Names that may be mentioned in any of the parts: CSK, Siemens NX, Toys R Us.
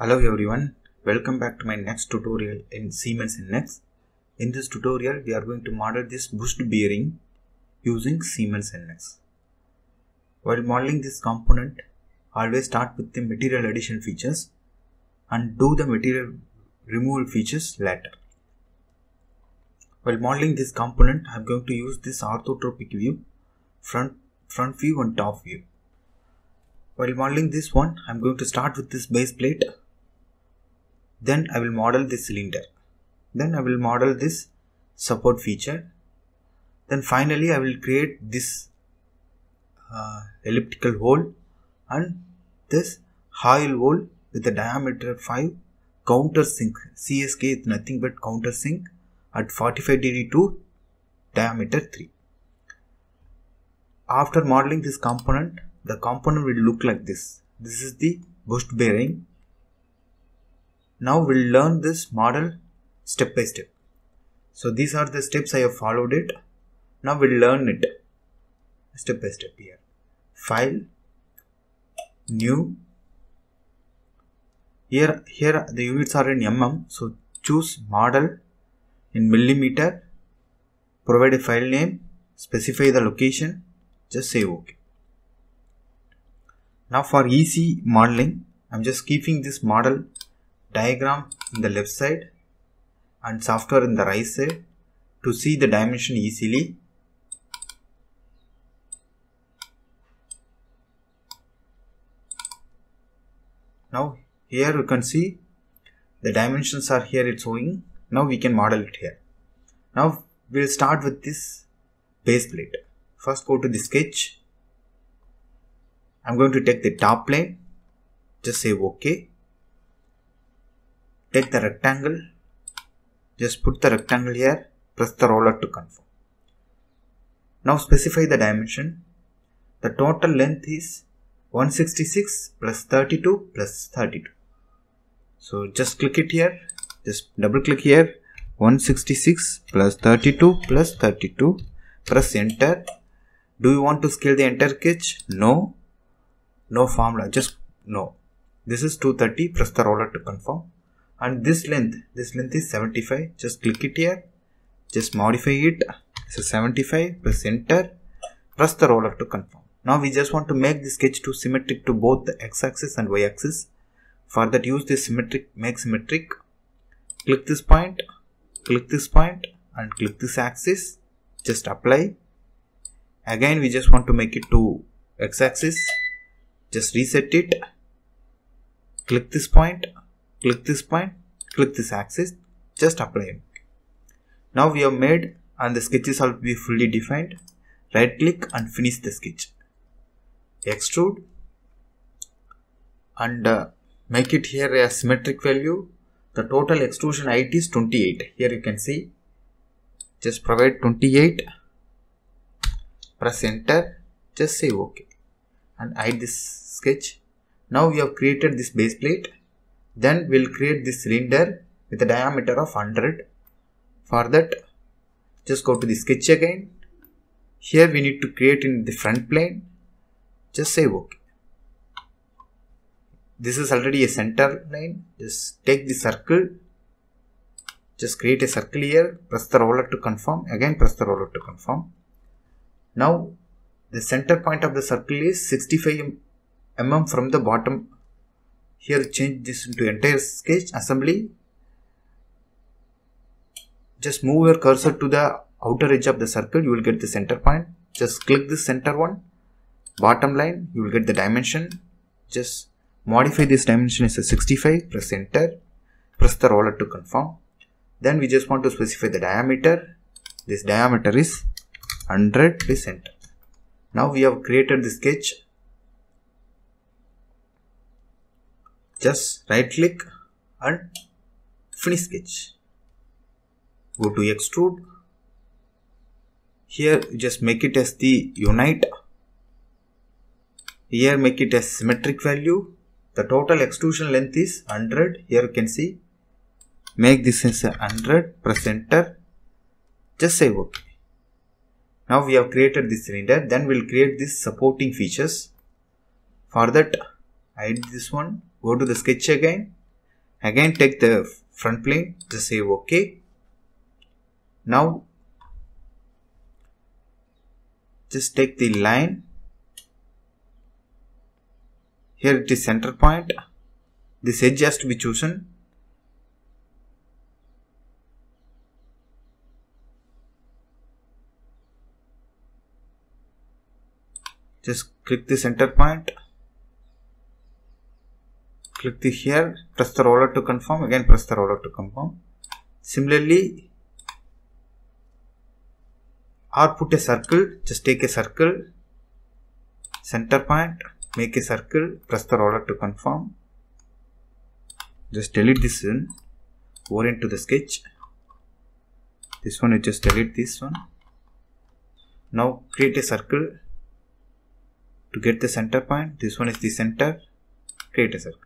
Hello everyone, welcome back to my next tutorial in Siemens NX. In this tutorial, we are going to model this boost bearing using Siemens NX. While modeling this component, always start with the material addition features and do the material removal features later. While modeling this component, I am going to use this orthotropic view, front view and top view. While modeling this one, I am going to start with this base plate. Then I will model this cylinder. Then I will model this support feature. Then finally I will create this elliptical hole and this oil hole with a diameter of 5, countersink. CSK is nothing but countersink at 45 degree to diameter 3. After modeling this component, the component will look like this. This is the boost bearing. Now we'll learn this model step by step. So these are the steps I have followed it. Now we'll learn it step by step here. File, new. Here the units are in mm. So choose model in millimeter. Provide a file name. Specify the location. Just say OK. Now for easy modeling, I'm just keeping this model diagram in the left side and software in the right side to see the dimension easily. Now here you can see the dimensions are here, it's showing. Now we can model it here. Now we'll start with this base plate. First go to the sketch. I'm going to take the top plane, just say OK. Take the rectangle, just put the rectangle here, press the roller to confirm. Now specify the dimension. The total length is 166 plus 32 plus 32. So just click it here, just double click here, 166 plus 32 plus 32, press enter. Do you want to scale the entire sketch? No. No formula, just no. This is 230, press the roller to confirm. And this length is 75, just click it here, just modify it, so 75, press enter, press the roller to confirm. Now we just want to make the sketch to symmetric to both the x axis and y axis. For that use this symmetric, make symmetric, click this point and click this axis, just apply. Again we just want to make it to x axis. Just reset it, click this point, click this point, click this axis, just apply it. Now we have made and the sketches will be fully defined. Right click and finish the sketch. Extrude and make it here a symmetric value. The total extrusion height is 28. Here you can see. Just provide 28. Press enter. Just say OK. And hide this sketch. Now we have created this base plate. Then we'll create this cylinder with a diameter of 100. For that, just go to the sketch again. Here we need to create in the front plane. Just say OK. This is already a center line. Just take the circle. Just create a circle here. Press the roller to confirm. Again press the roller to confirm. Now the center point of the circle is 65 mm from the bottom. Here change this into entire sketch assembly. Just move your cursor to the outer edge of the circle. You will get the center point. Just click this center one. Bottom line. You will get the dimension. Just modify this dimension as a 65. Press enter. Press the roller to confirm. Then we just want to specify the diameter. This diameter is 100. Press enter. Now we have created the sketch. Just right click and finish sketch. Go to extrude. Here just make it as the unite. Here make it as symmetric value. The total extrusion length is 100. Here you can see. Make this as 100. Press enter. Just say OK. Now we have created this cylinder. Then we'll create this supporting features. For that, hide this one. Go to the sketch again. Again, take the front plane, just say OK. Now, just take the line. Here it is center point. This edge has to be chosen. Just click the center point. Click the here, press the roller to confirm. Again, press the roller to confirm. Similarly, or put a circle, just take a circle, center point, make a circle, press the roller to confirm. Just delete this one, orient to the sketch. This one, you just delete this one. Now create a circle to get the center point. This one is the center, create a circle.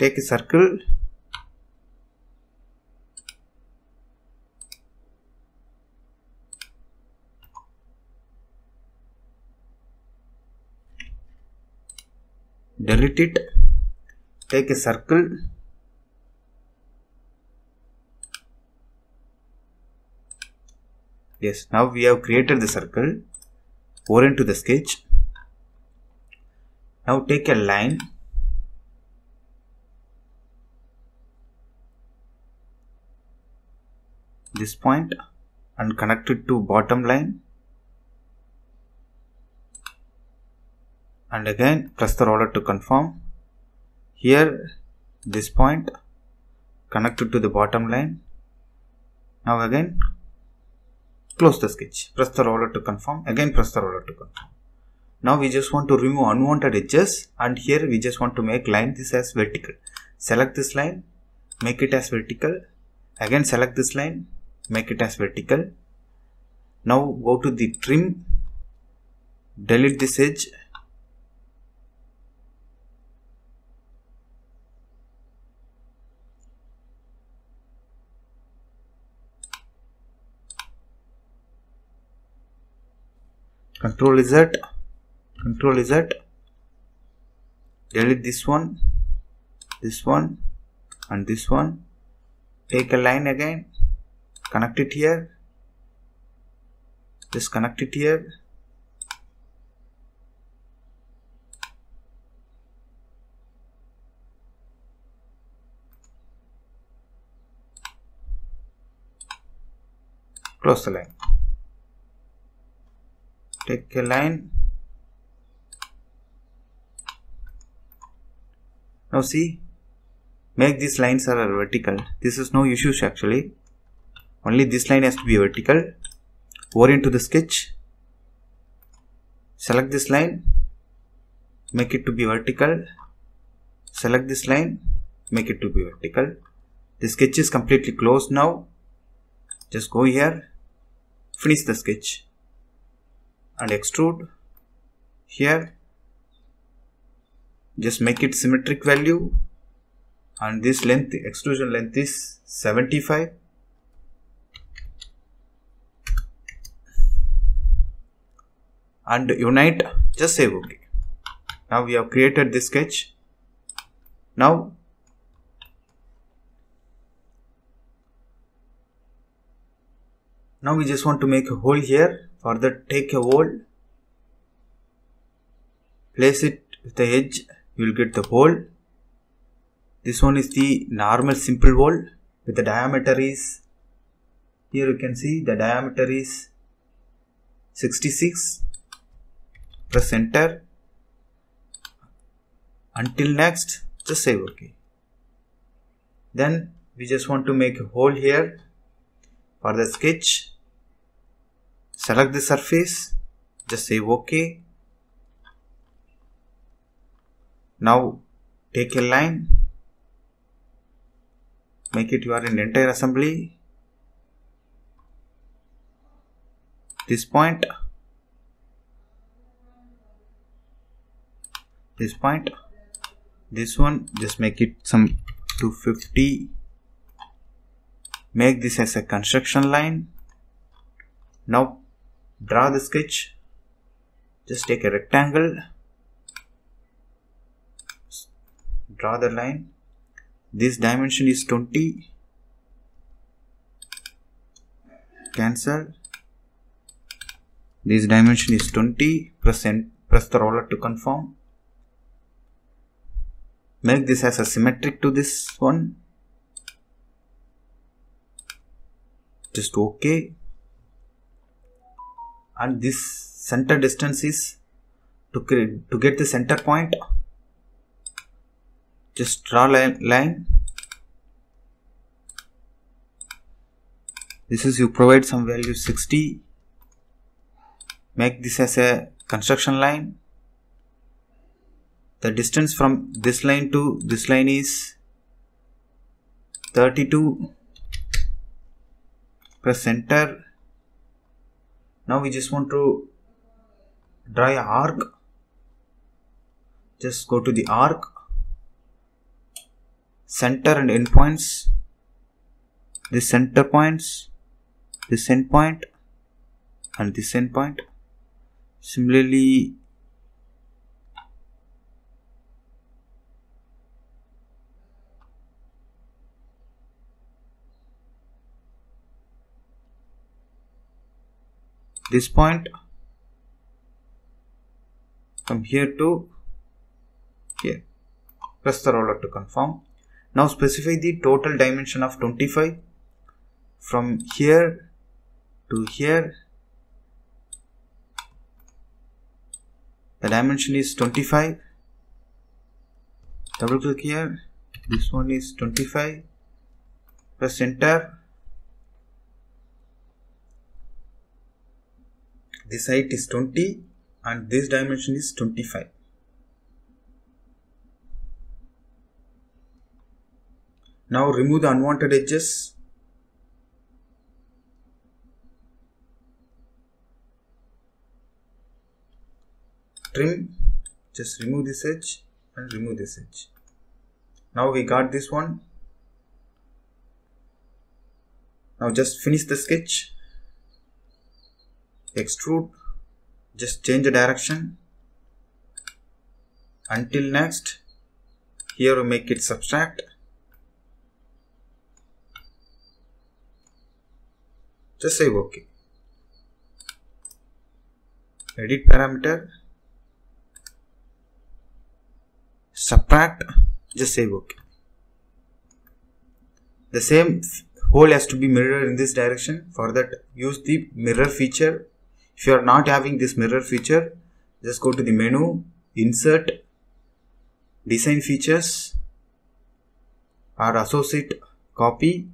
Take a circle, delete it, take a circle, yes, now we have created the circle, orient to the sketch. Now take a line. This point and connect it to bottom line, and again press the roller to confirm. Here this point connected to the bottom line. Now again close the sketch, press the roller to confirm, again press the roller to confirm. Now we just want to remove unwanted edges, and here we just want to make line this as vertical. Select this line, make it as vertical, again select this line, make it as vertical. Now go to the trim, delete this edge, Ctrl Z, delete this one and this one. Take a line again, connect it here, just connect it here, close the line, take a line. Now see, make these lines are vertical. This is no issues actually, only this line has to be vertical. Orient to the sketch, select this line, make it to be vertical, select this line, make it to be vertical. The sketch is completely closed. Now just go here, finish the sketch and extrude here, just make it symmetric value. And this length, extrusion length is 75. And unite, just save OK. Now we have created this sketch. Now, we just want to make a hole here. For that, take a hole, place it with the edge, you will get the hole. This one is the normal simple hole with the diameter is, here you can see the diameter is 66. Press enter. Until next, just save OK. Then we just want to make a hole here for the sketch. Select the surface, just save OK. Now take a line. Make it your entire assembly. This point, this one, just make it some 250. Make this as a construction line. Now draw the sketch, just take a rectangle, draw the line. This dimension is 20, cancel. This dimension is 20, press the roller to confirm. Make this as a symmetric to this one. Just OK. And this center distance is, to get the center point, just draw line. This is, you provide some value 60. Make this as a construction line. The distance from this line to this line is 32. Press enter. Now we just want to draw an arc. Just go to the arc, center and end points. This center points, this end point, and this end point. Similarly, this point from here to here. Press the roller to confirm. Now specify the total dimension of 25 from here to here. The dimension is 25. Double click here. This one is 25. Press enter. This height is 20 and this dimension is 25. Now remove the unwanted edges. Trim, just remove this edge and remove this edge. Now we got this one. Now just finish the sketch. Extrude, just change the direction until next. Here we make it subtract. Just save OK. Edit parameter, subtract, just save OK. The same hole has to be mirrored in this direction. For that, use the mirror feature. If you are not having this mirror feature, just go to the menu, insert, design features, or associate, copy,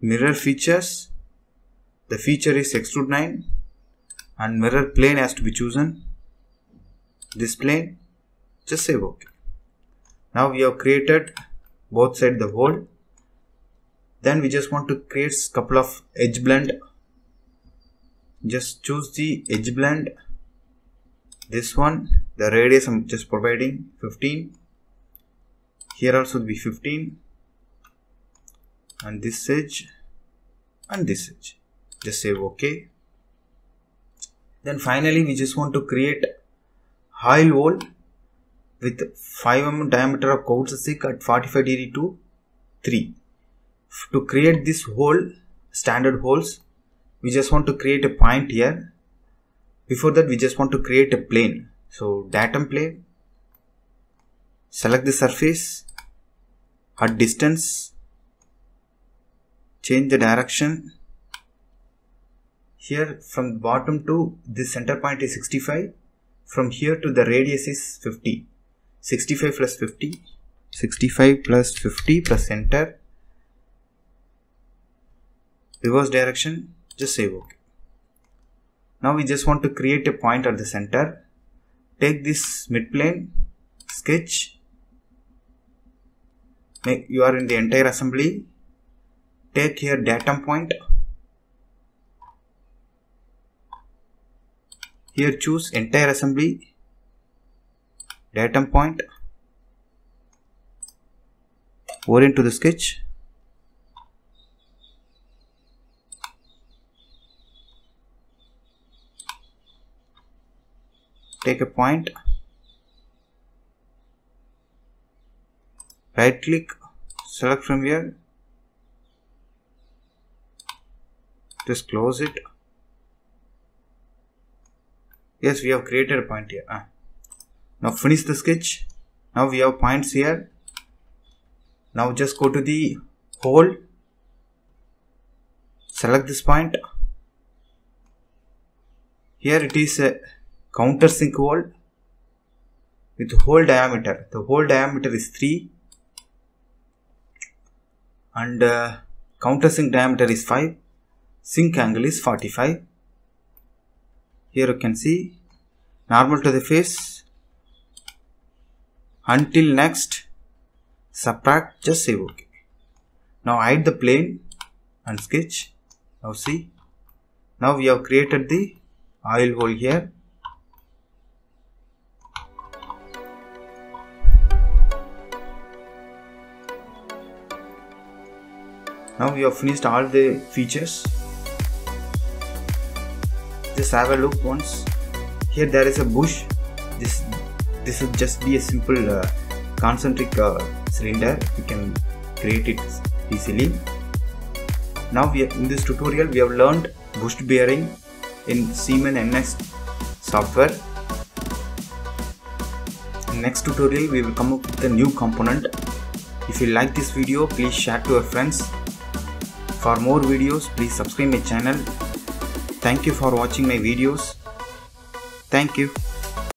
mirror features. The feature is extrude 9 and mirror plane has to be chosen. This plane, just save OK. Now we have created both sides of the hole. Then we just want to create a couple of edge blend. Just choose the edge blend, this one, the radius I'm just providing 15, here also will be 15, and this edge and this edge. Just save OK. Then finally we just want to create hole wall with 5 mm diameter of cul-de-sac at 45°-3. To create this hole, standard holes, we just want to create a point here. Before that, we just want to create a plane. So datum plane, select the surface, at distance, change the direction. Here from the bottom to this center point is 65. From here to the radius is 50. 65 plus 50. 65 plus 50, press enter. Reverse direction. Just save OK. Now we just want to create a point at the center. Take this midplane, sketch. You are in the entire assembly. Take here datum point. Here choose entire assembly, datum point. Orient to the sketch. take a point, right click, select from here, just close it. Yes, we have created a point here. Now finish the sketch. Now we have points here. Now just go to the hole, select this point. Here it is a countersink hole with hole diameter. The hole diameter is 3 and countersink diameter is 5. Sink angle is 45. Here you can see normal to the face. Until next, subtract, just save OK. Now hide the plane and sketch. Now see, now we have created the oil hole here. Now we have finished all the features. Just have a look once. Here there is a bush. This will just be a simple concentric cylinder. We can create it easily. Now in this tutorial we have learned bush bearing in Siemens NX software. In next tutorial we will come up with a new component. If you like this video, please share to your friends. For more videos, please subscribe my channel. Thank you for watching my videos. Thank you.